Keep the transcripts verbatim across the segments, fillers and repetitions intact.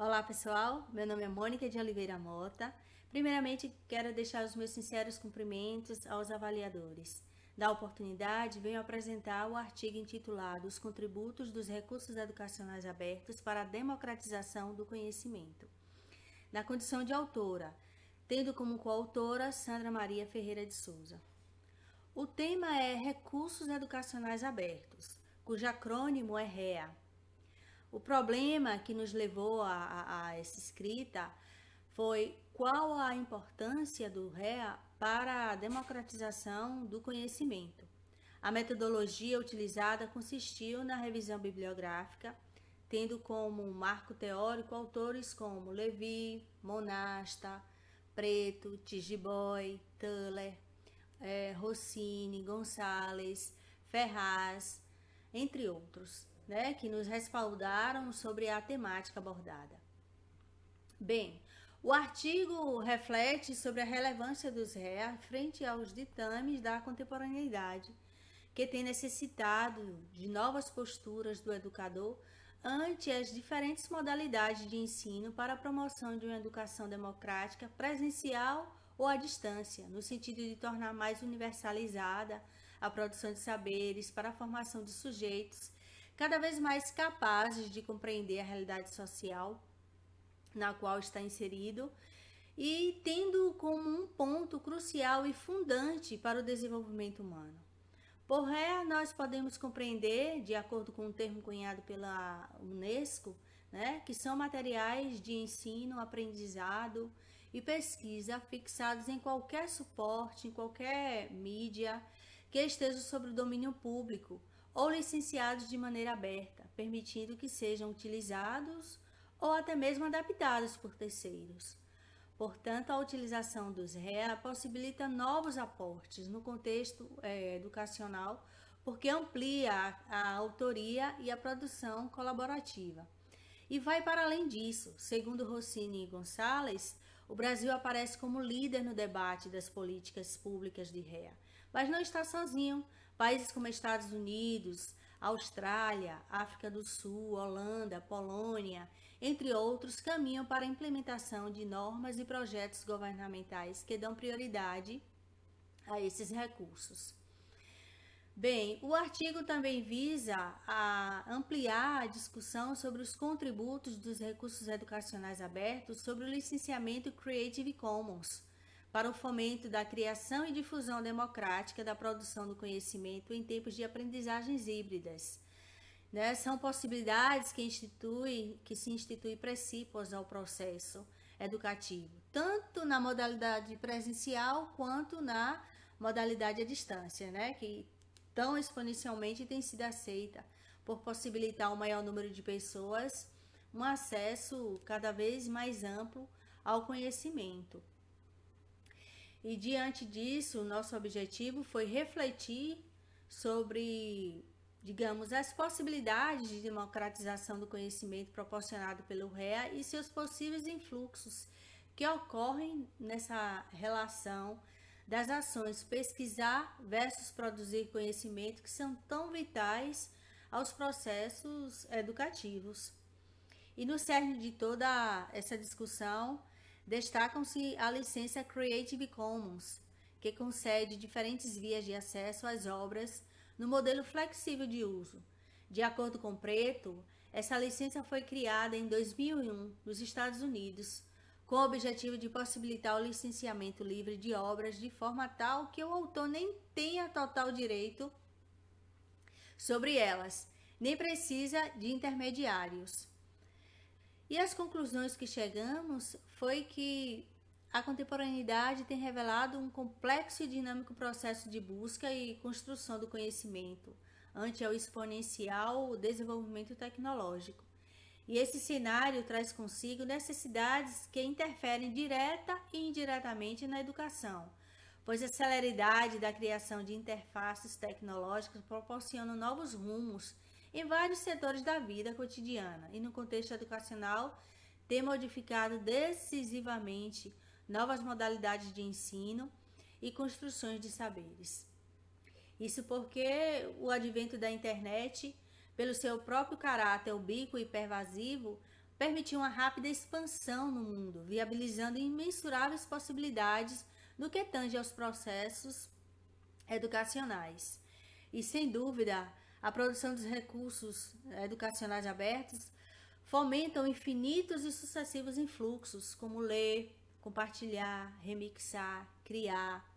Olá pessoal, meu nome é Mônica de Oliveira Mota. Primeiramente quero deixar os meus sinceros cumprimentos aos avaliadores. Da oportunidade, venho apresentar o artigo intitulado Os Contributos dos Recursos Educacionais Abertos para a Democratização do Conhecimento. Na condição de autora, tendo como coautora Sandra Maria Ferreira de Souza. O tema é Recursos Educacionais Abertos, cujo acrônimo é R E A. O problema que nos levou a, a, a essa escrita foi qual a importância do R E A para a democratização do conhecimento. A metodologia utilizada consistiu na revisão bibliográfica, tendo como marco teórico autores como Levi, Monasta, Preto, Tijiboy, Theller, eh, Rossini, Gonçalves, Ferraz, entre outros. Né, que nos respaldaram sobre a temática abordada. Bem, o artigo reflete sobre a relevância dos R E A frente aos ditames da contemporaneidade, que tem necessitado de novas posturas do educador ante as diferentes modalidades de ensino para a promoção de uma educação democrática presencial ou à distância, no sentido de tornar mais universalizada a produção de saberes para a formação de sujeitos cada vez mais capazes de compreender a realidade social na qual está inserido e tendo como um ponto crucial e fundante para o desenvolvimento humano. Por R E A, nós podemos compreender, de acordo com o termo cunhado pela UNESCO, né, que são materiais de ensino, aprendizado e pesquisa fixados em qualquer suporte, em qualquer mídia que esteja sob o domínio público, ou licenciados de maneira aberta, permitindo que sejam utilizados ou até mesmo adaptados por terceiros. Portanto, a utilização dos R E A possibilita novos aportes no contexto é, educacional, porque amplia a, a autoria e a produção colaborativa. E vai para além disso, segundo Rossini e Gonçalves, o Brasil aparece como líder no debate das políticas públicas de R E A, mas não está sozinho. Países como Estados Unidos, Austrália, África do Sul, Holanda, Polônia, entre outros, caminham para a implementação de normas e projetos governamentais que dão prioridade a esses recursos. Bem, o artigo também visa a ampliar a discussão sobre os contributos dos recursos educacionais abertos sobre o licenciamento Creative Commons, para o fomento da criação e difusão democrática da produção do conhecimento em tempos de aprendizagens híbridas. Né? São possibilidades que, institui, que se instituem princípios ao processo educativo, tanto na modalidade presencial quanto na modalidade à distância, né? Que tão exponencialmente tem sido aceita por possibilitar ao maior número de pessoas um acesso cada vez mais amplo ao conhecimento. E diante disso, nosso objetivo foi refletir sobre, digamos, as possibilidades de democratização do conhecimento proporcionado pelo R E A e seus possíveis influxos que ocorrem nessa relação das ações pesquisar versus produzir conhecimento, que são tão vitais aos processos educativos. E no cerne de toda essa discussão, destacam-se a licença Creative Commons, que concede diferentes vias de acesso às obras no modelo flexível de uso. De acordo com Preto, essa licença foi criada em dois mil e um nos Estados Unidos, com o objetivo de possibilitar o licenciamento livre de obras de forma tal que o autor nem tenha total direito sobre elas, nem precisa de intermediários. E as conclusões que chegamos foi que a contemporaneidade tem revelado um complexo e dinâmico processo de busca e construção do conhecimento ante ao exponencial desenvolvimento tecnológico. E esse cenário traz consigo necessidades que interferem direta e indiretamente na educação, pois a celeridade da criação de interfaces tecnológicas proporciona novos rumos em vários setores da vida cotidiana e no contexto educacional tem modificado decisivamente novas modalidades de ensino e construções de saberes. Isso porque o advento da internet, pelo seu próprio caráter ubíquo e pervasivo, permitiu uma rápida expansão no mundo, viabilizando imensuráveis possibilidades no que tange aos processos educacionais. E, sem dúvida, a produção dos recursos educacionais abertos fomentam infinitos e sucessivos influxos, como ler, compartilhar, remixar, criar,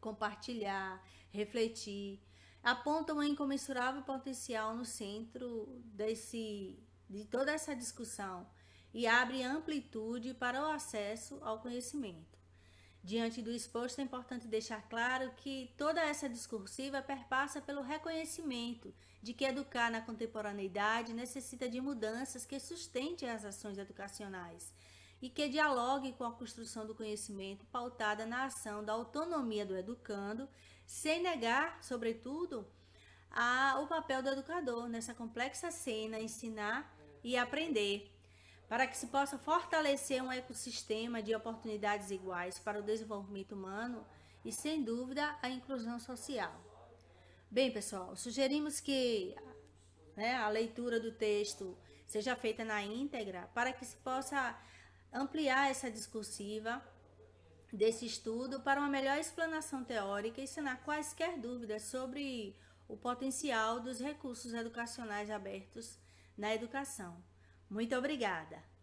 compartilhar, refletir, apontam um incomensurável potencial no centro desse, de toda essa discussão e abrem amplitude para o acesso ao conhecimento. Diante do exposto, é importante deixar claro que toda essa discursiva perpassa pelo reconhecimento de que educar na contemporaneidade necessita de mudanças que sustentem as ações educacionais e que dialogue com a construção do conhecimento pautada na ação da autonomia do educando, sem negar, sobretudo, a, o papel do educador nessa complexa cena, ensinar e aprender, para que se possa fortalecer um ecossistema de oportunidades iguais para o desenvolvimento humano e, sem dúvida, a inclusão social. Bem, pessoal, sugerimos que né, a leitura do texto seja feita na íntegra para que se possa ampliar essa discursiva desse estudo para uma melhor explanação teórica e sanar quaisquer dúvidas sobre o potencial dos recursos educacionais abertos na educação. Muito obrigada!